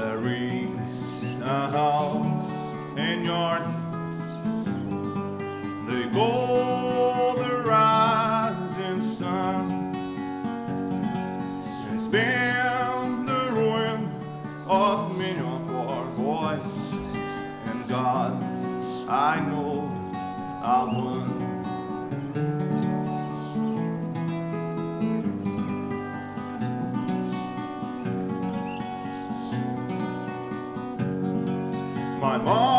There is a house in Jordan, they call the rising sun. It's been the ruin of many of our boys, and God, I know I won. My mom